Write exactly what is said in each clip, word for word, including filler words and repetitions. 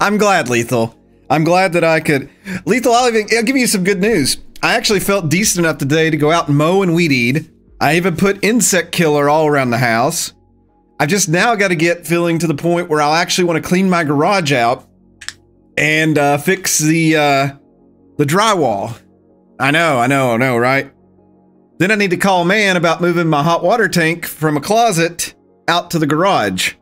I'm glad, Lethal. I'm glad that I could. Lethal, I'll, even, I'll give you some good news. I actually felt decent enough today to go out and mow and weed eat. I even put insect killer all around the house. I've just now got to get feeling to the point where I'll actually want to clean my garage out and uh, fix the uh, the drywall. I know, I know, I know, right? Then I need to call man about moving my hot water tank from a closet out to the garage.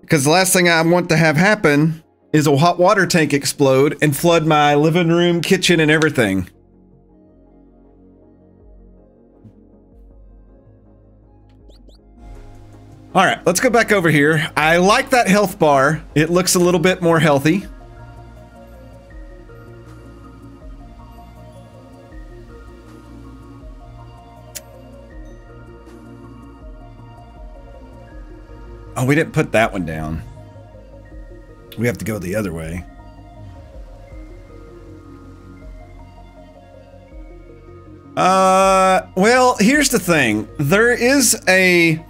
Because the last thing I want to have happen is a hot water tank explode and flood my living room, kitchen, and everything. All right, let's go back over here. I like that health bar. It looks a little bit more healthy. Oh, we didn't put that one down. We have to go the other way. Uh, well, here's the thing. There is a...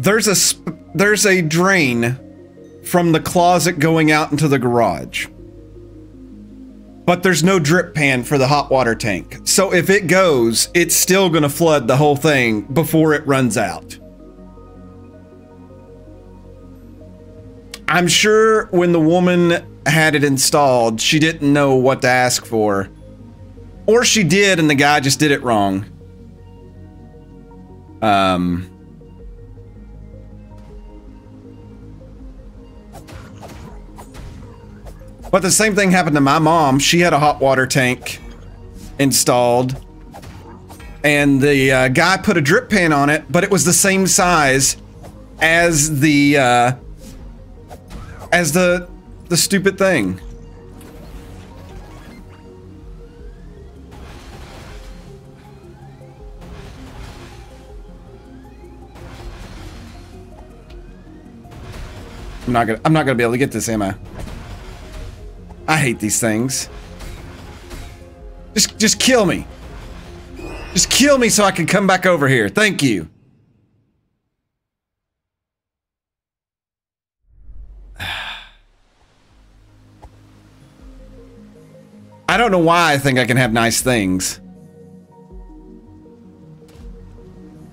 There's a, sp there's a drain from the closet going out into the garage. But there's no drip pan for the hot water tank. So if it goes, it's still going to flood the whole thing before it runs out. I'm sure when the woman had it installed, she didn't know what to ask for. Or she did and the guy just did it wrong. Um... But the same thing happened to my mom. She had a hot water tank installed and the uh, guy put a drip pan on it, but it was the same size as the, uh, as the, the stupid thing. I'm not gonna, I'm not gonna be able to get this, am I? I hate these things. Just, just kill me. Just kill me so I can come back over here. Thank you. I don't know why I think I can have nice things.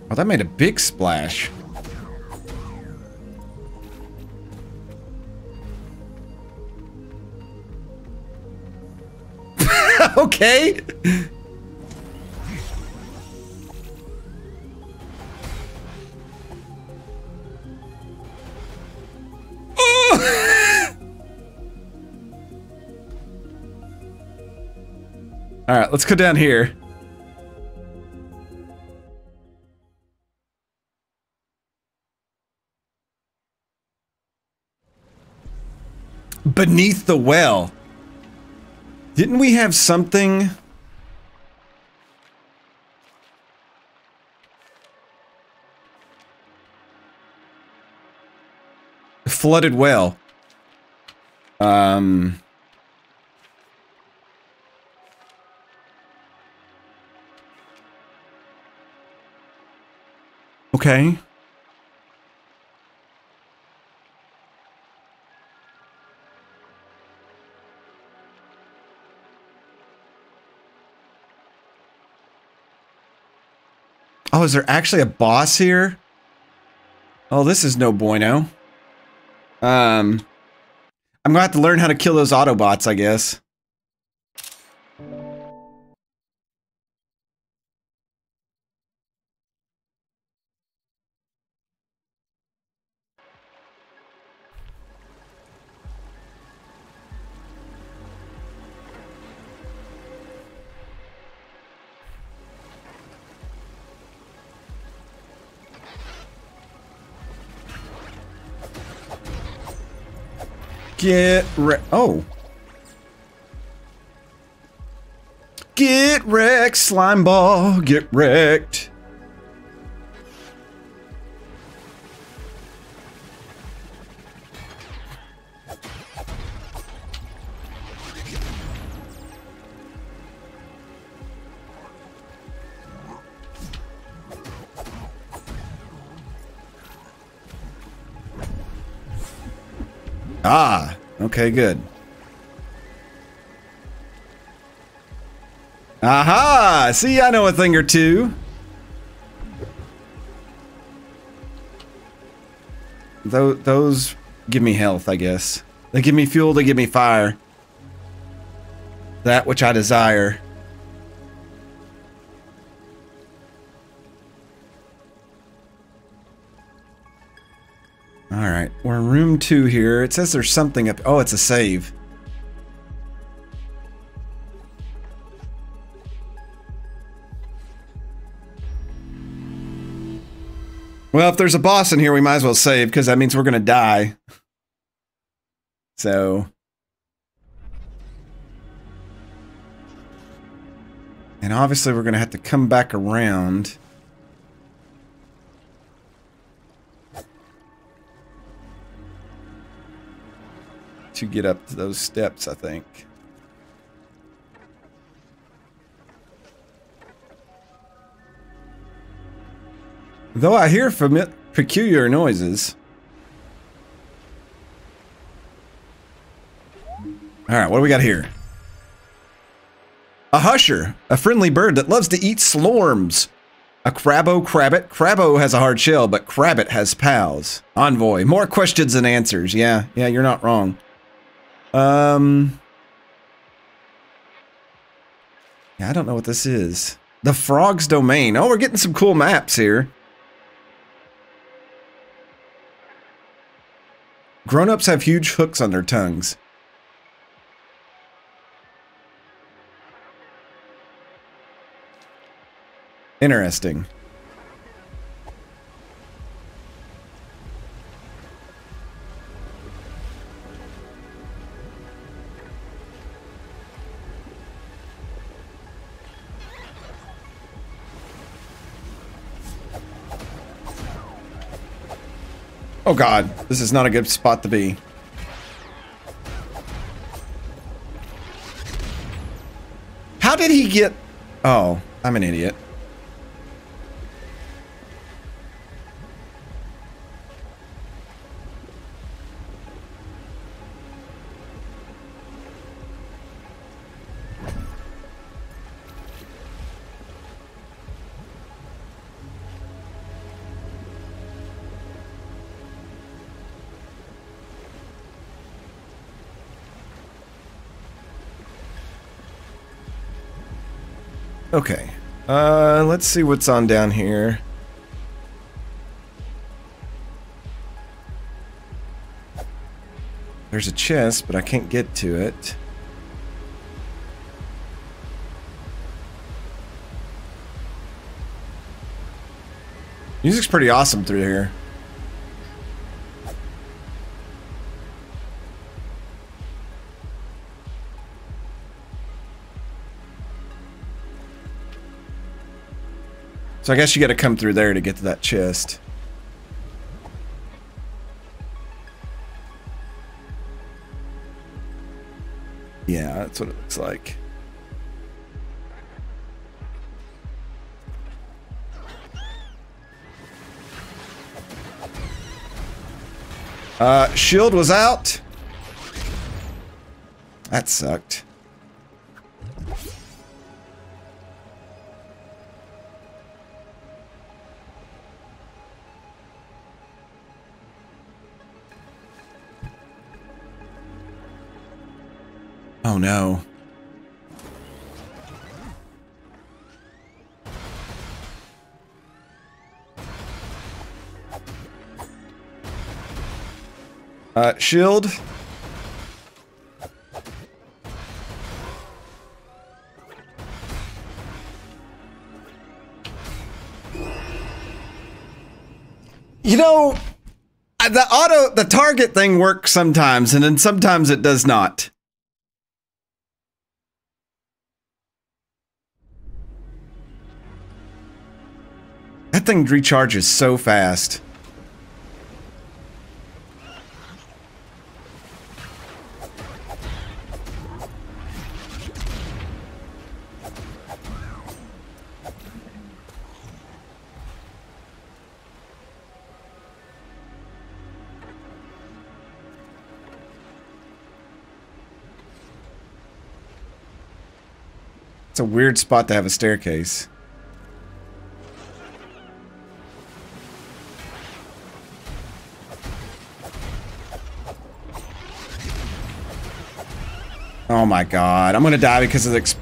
Well, that made a big splash. Okay. Oh. All right, let's go down here. Beneath the well. Didn't we have something? Flooded well. Um. Okay. Oh, is there actually a boss here? Oh, this is no bueno. Um, I'm gonna have to learn how to kill those Autobots, I guess. Get re- oh. Get wrecked, slime ball. Get wrecked. Ah, okay, good. Aha! See, I know a thing or two. Tho- those give me health, I guess. They give me fuel, they give me fire. That which I desire. Alright, we're in room two here. It says there's something up- oh, it's a save. Well, if there's a boss in here, we might as well save, because that means we're gonna die. So... and obviously we're gonna have to come back around. To get up to those steps, I think. Though I hear fami- peculiar noises. Alright, what do we got here? A husher, a friendly bird that loves to eat slorms. A crabbo crabbit. Crabbo has a hard shell, but crabbit has pals. Envoy, more questions than answers. Yeah, yeah, you're not wrong. Um... Yeah, I don't know what this is. The Frog's Domain. Oh, we're getting some cool maps here. Grown-ups have huge hooks on their tongues. Interesting. Oh god, this is not a good spot to be. How did he get... oh, I'm an idiot. Okay, uh, let's see what's on down here. There's a chest, but I can't get to it. Music's pretty awesome through here. So I guess you gotta come through there to get to that chest. Yeah, that's what it looks like. Uh, shield was out. That sucked. Oh no. Uh, shield. You know, the auto, the target thing works sometimes, and then sometimes it does not. That thing recharges so fast. It's a weird spot to have a staircase. Oh my god, I'm gonna die because of the ex-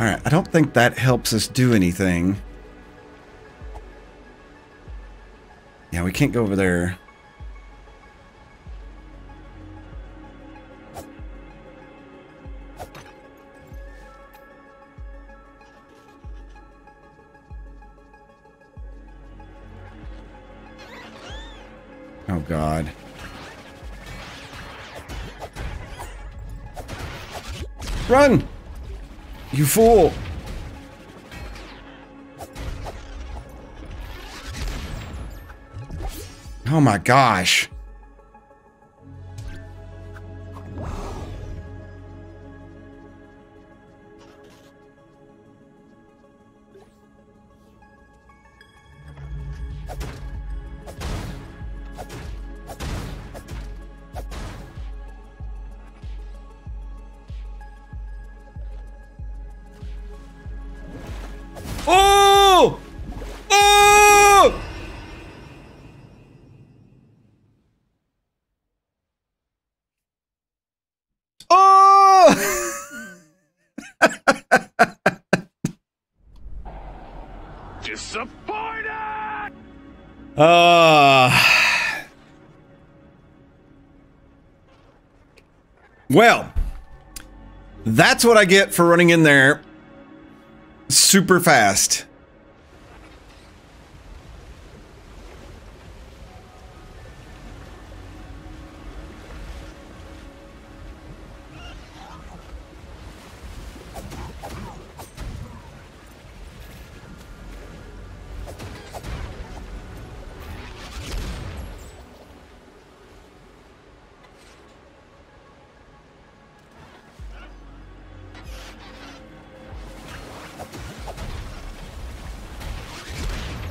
Alright, I don't think that helps us do anything. Yeah, we can't go over there. Oh god. Run! You fool! Oh my gosh! Disappointed. Uh, well, that's what I get for running in there super fast.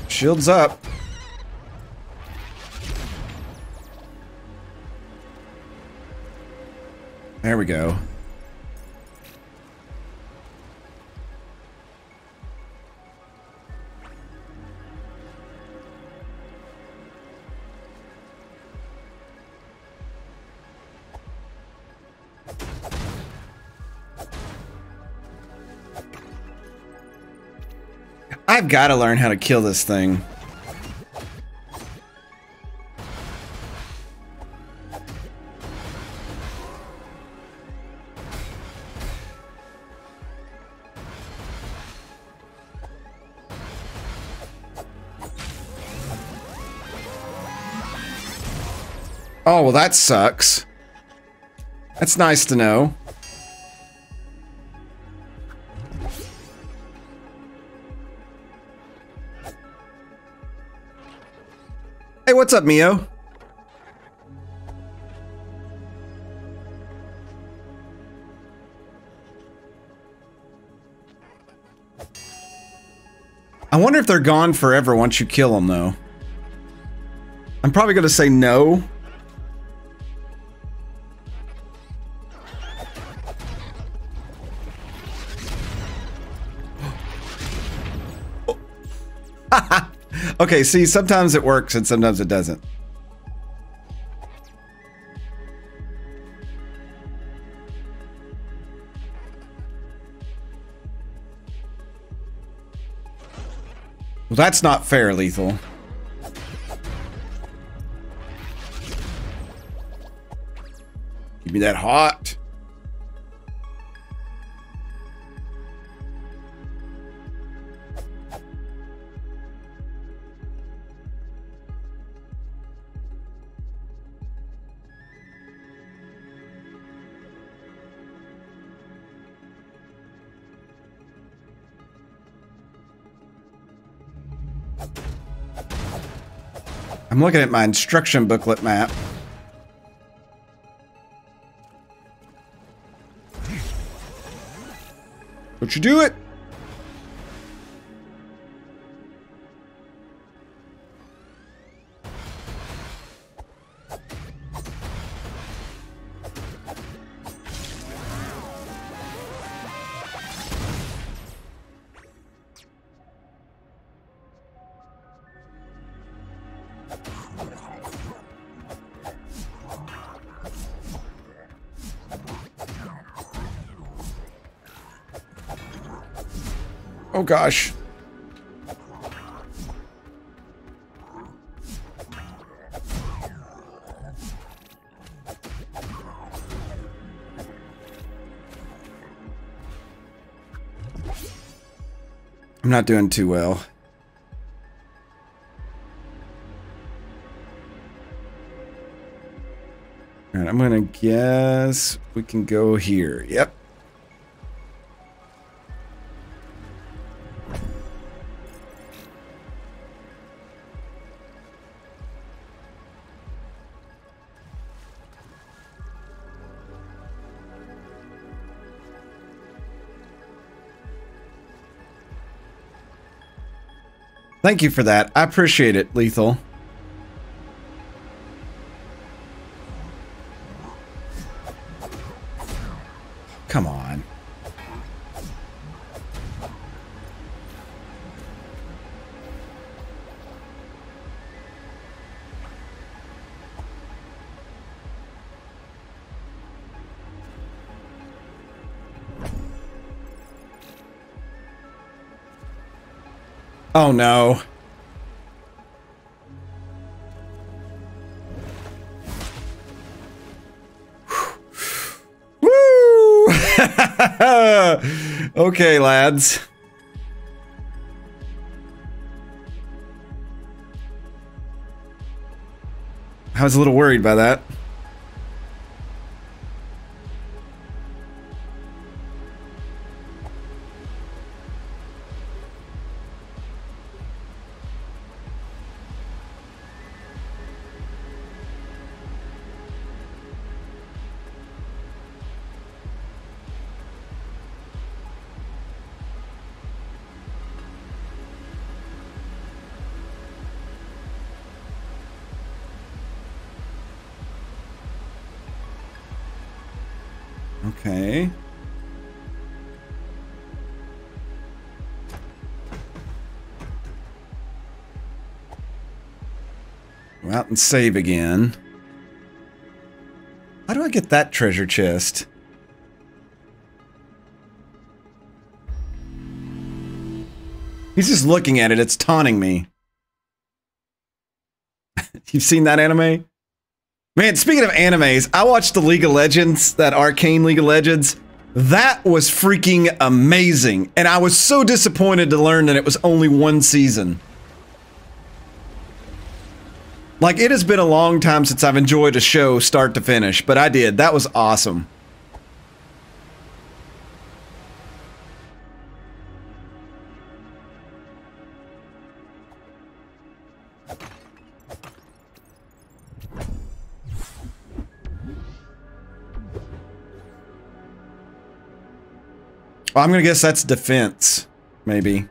Shields up. There we go. I've got to learn how to kill this thing. Oh, well, that sucks. That's nice to know. Hey, what's up, Mio? I wonder if they're gone forever once you kill them, though. I'm probably going to say no. Okay, see, sometimes it works and sometimes it doesn't. Well, that's not fair, Lethal. Give me that hot. I'm looking at my instruction booklet map. Don't you do it? Oh gosh. I'm not doing too well. All right, I'm gonna guess we can go here. Yep. Thank you for that. I appreciate it, Lethal. Come on. Oh no. Woo! Okay, lads. I was a little worried by that. Okay. Go out and save again. How do I get that treasure chest? He's just looking at it. It's taunting me. You've seen that anime? Man, speaking of animes, I watched the League of Legends, that Arcane League of Legends. That was freaking amazing. And I was so disappointed to learn that it was only one season. Like, it has been a long time since I've enjoyed a show start to finish, but I did. That was awesome. Well, I'm gonna guess that's defense, maybe.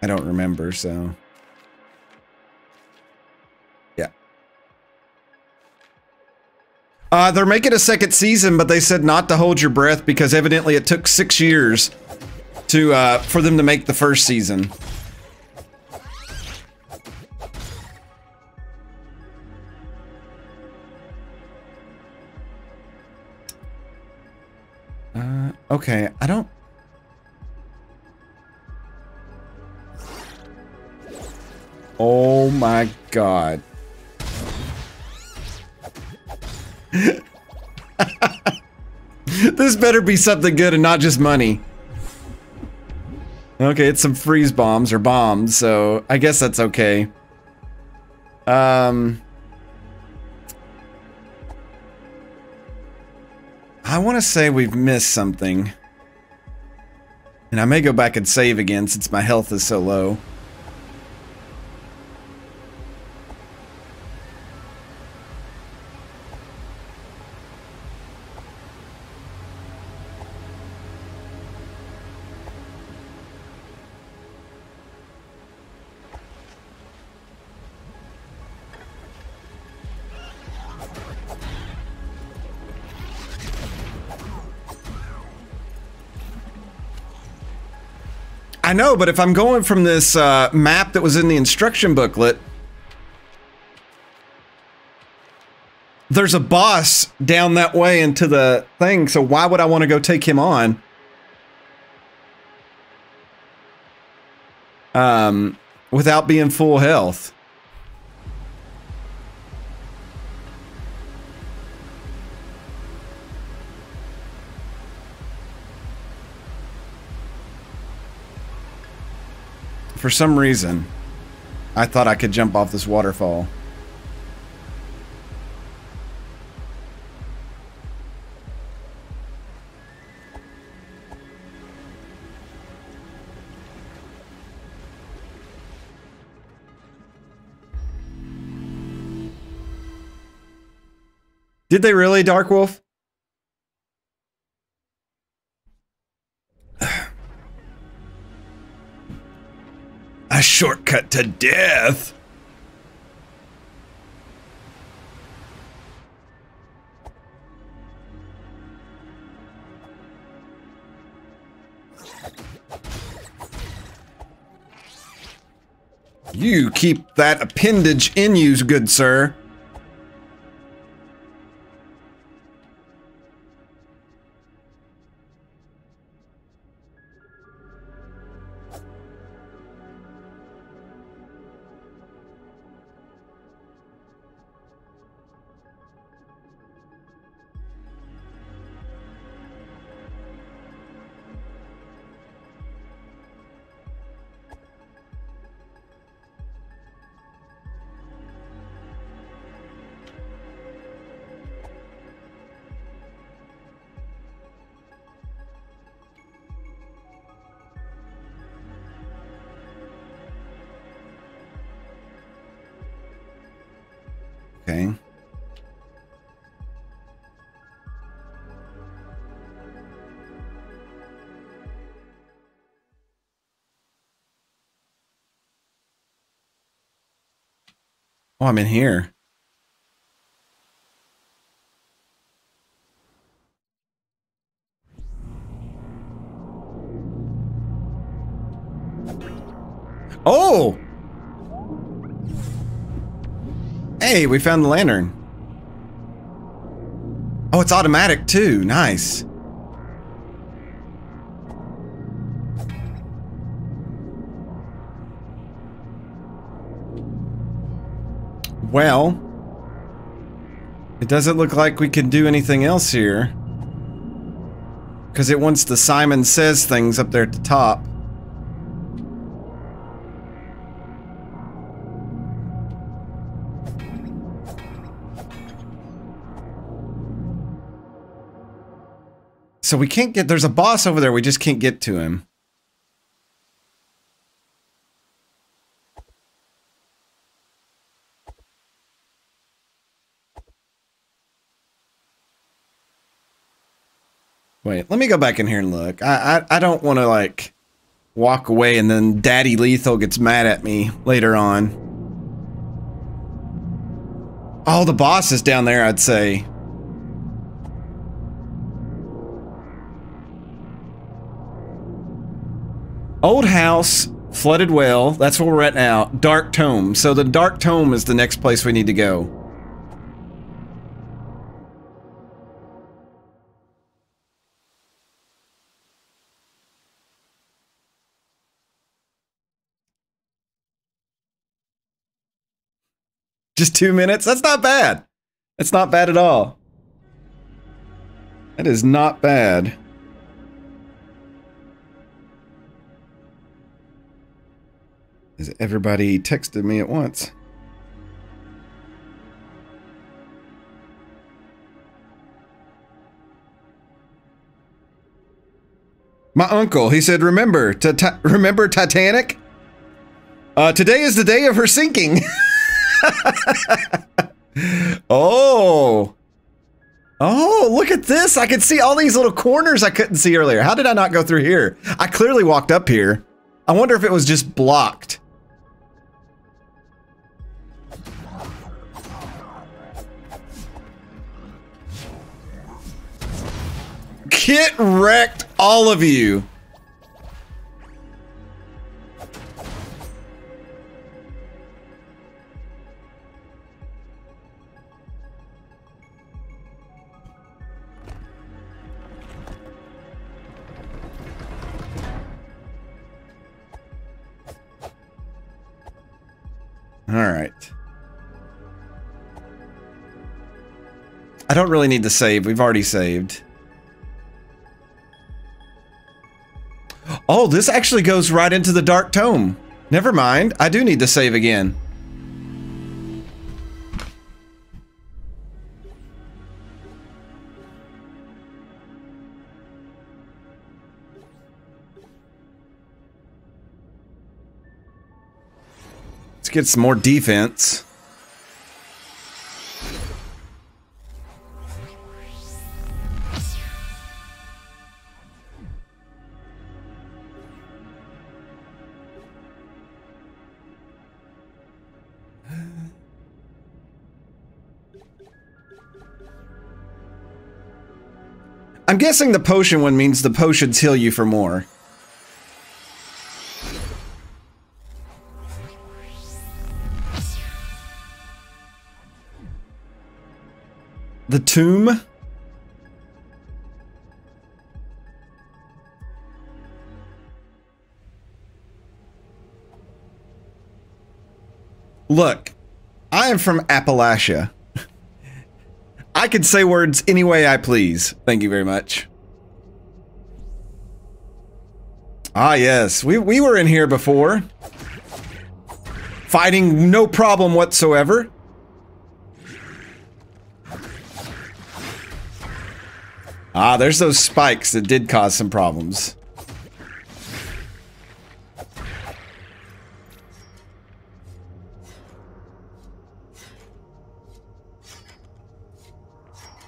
I don't remember, so. Yeah. Uh, they're making a second season, but they said not to hold your breath because evidently it took six years to uh, for them to make the first season. Uh, okay, I don't... Oh my god. This better be something good and not just money. Okay, it's some freeze bombs or bombs, so I guess that's okay. Um... I want to say we've missed something. And I may go back and save again since my health is so low. I know, but if I'm going from this uh, map that was in the instruction booklet, there's a boss down that way into the thing, so why would I want to go take him on? Um, without being full health. For some reason, I thought I could jump off this waterfall. Did they really, Dark Wolf? A shortcut to death. You keep that appendage in you, good sir. Okay. Oh, I'm in here. Oh! Hey, we found the lantern. Oh, it's automatic too. Nice. Well, it doesn't look like we can do anything else here, because it wants the Simon Says things up there at the top. So we can't get, there's a boss over there, we just can't get to him. Wait, let me go back in here and look. I, I, I don't want to, like, walk away and then Daddy Lethal gets mad at me later on. Oh, the boss is down there, I'd say. Old house, flooded well, that's where we're at now. Dark Tome. So the Dark Tome is the next place we need to go. Just two minutes? That's not bad. That's not bad at all. That is not bad. Is everybody texted me at once? My uncle, he said, remember, t t remember Titanic? Uh, today is the day of her sinking. Oh. Oh, look at this. I can see all these little corners I couldn't see earlier. How did I not go through here? I clearly walked up here. I wonder if it was just blocked. Get wrecked, all of you. All right. I don't really need to save. We've already saved. Oh, this actually goes right into the Dark Tome. Never mind. I do need to save again. Let's get some more defense. I'm guessing the potion one means the potions heal you for more. The tomb? Look, I am from Appalachia. I can say words any way I please. Thank you very much. Ah, yes. We, we were in here before. Fighting no problem whatsoever. Ah, there's those spikes that did cause some problems.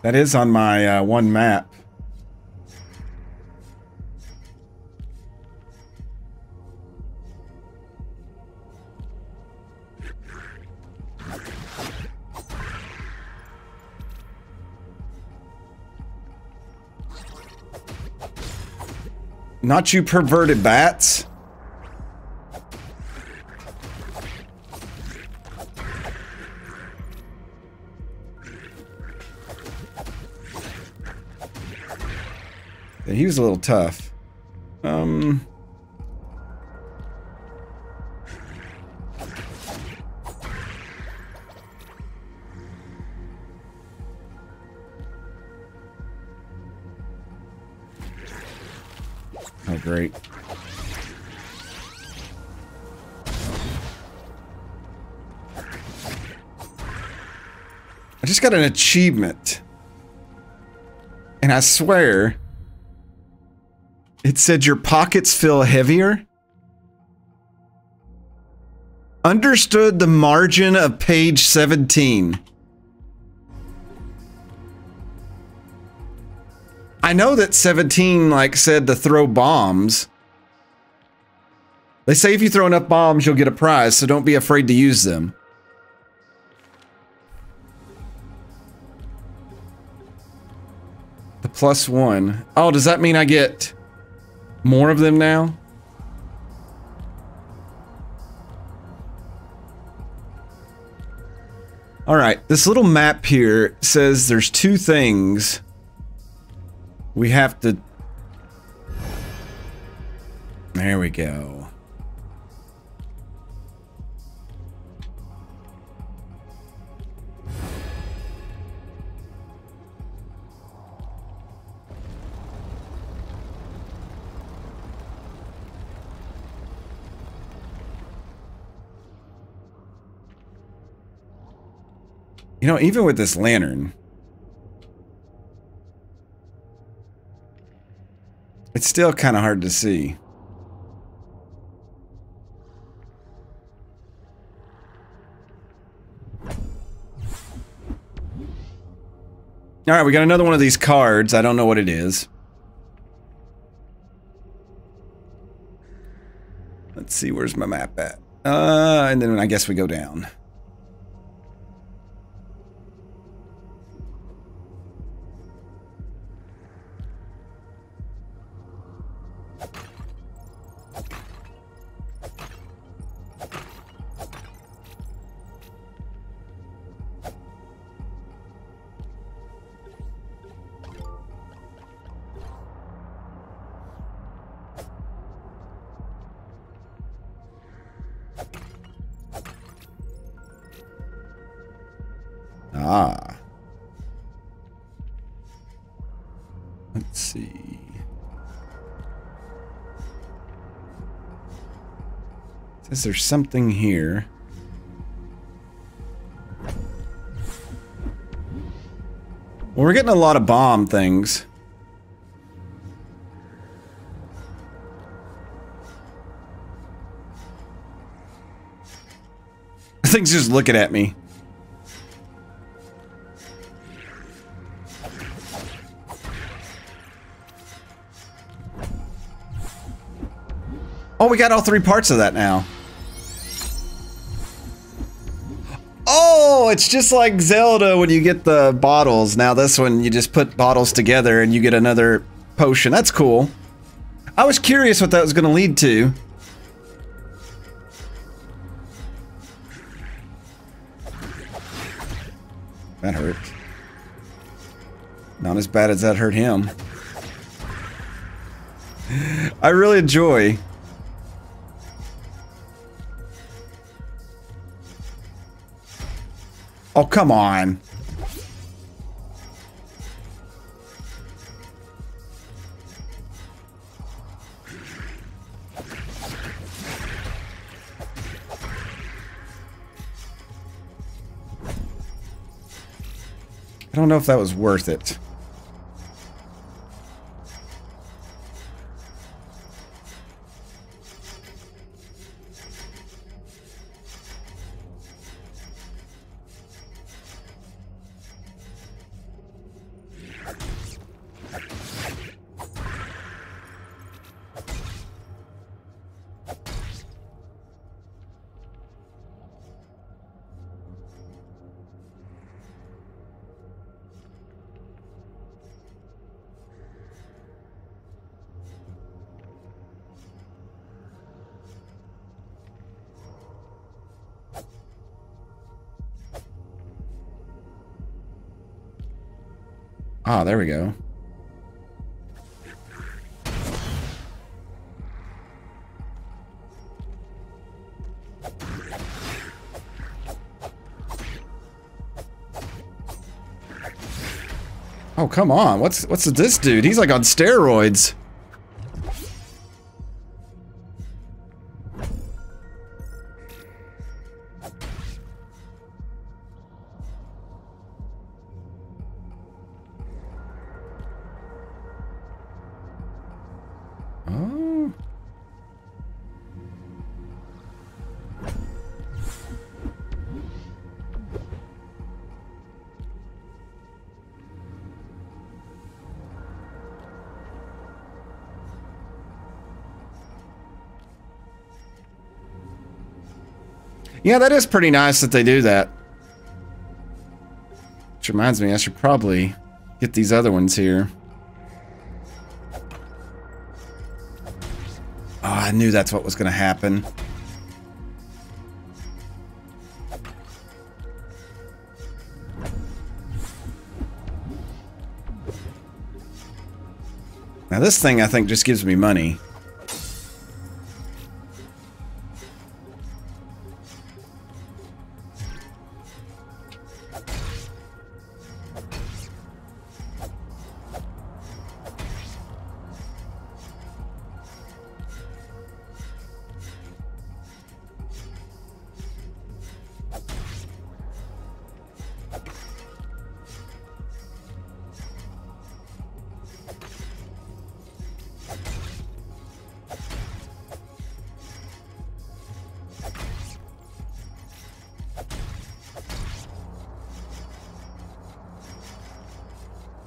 That is on my uh, one map. Not you perverted bats. He was a little tough. Um. Oh, great. I just got an achievement. And I swear, it said your pockets feel heavier. Understood the margin of page seventeen. I know that seventeen like said to throw bombs. They say if you throw enough bombs, you'll get a prize, so don't be afraid to use them. The plus one. Oh, does that mean I get more of them now? Alright, this little map here says there's two things we have to... There we go. You know, even with this lantern, It's still kind of hard to see. All right, we got another one of these cards. I don't know what it is. Let's see, where's my map at? Uh, and then I guess we go down. Ah. Let's see. Is there something here? Well, we're getting a lot of bomb things. Things just looking at me. Oh, we got all three parts of that now. Oh, it's just like Zelda when you get the bottles. Now this one, you just put bottles together and you get another potion. That's cool. I was curious what that was going to lead to. That hurt. Not as bad as that hurt him. I really enjoy... Oh, come on. I don't know if that was worth it. Ah, there we go. Oh, come on. What's what's this dude? He's like on steroids. Yeah, that is pretty nice that they do that. Which reminds me, I should probably get these other ones here. Oh, I knew that's what was going to happen. Now this thing, I think, just gives me money.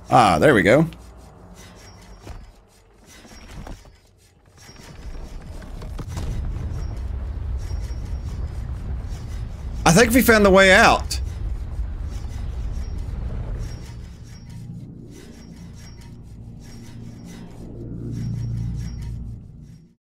Ah, there we go. I think we found the way out.